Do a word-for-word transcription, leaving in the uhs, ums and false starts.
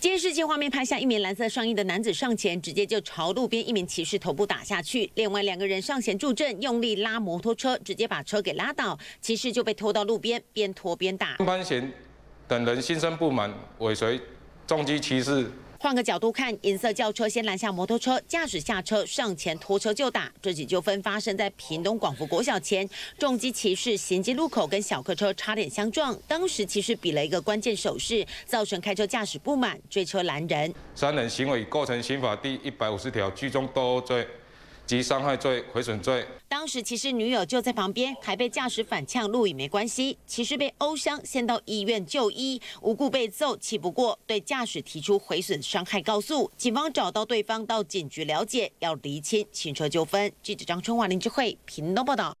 监视器画面拍下一名蓝色上衣的男子上前，直接就朝路边一名骑士头部打下去。另外两个人上前助阵，用力拉摩托车，直接把车给拉倒，骑士就被拖到路边，边拖边打。潘贤等人心生不满，尾随重击骑士。 换个角度看，银色轿车先拦下摩托车，驾驶下车上前拖车就打。这起纠纷发生在屏东广福国小前，重机骑士行经路口跟小客车差点相撞，当时骑士比了一个关键手势，造成开车驾驶不满，追车拦人。三人行为构成刑法第一百五十条聚众斗殴罪。 及伤害罪、毁损罪。当时骑士女友就在旁边，还被驾驶反呛，路语没关系。骑士被殴伤，先到医院就医，无故被揍，气不过，对驾驶提出毁损伤害告诉。警方找到对方到警局了解，要厘清行车纠纷。记者张春华、林志慧，屏东报道。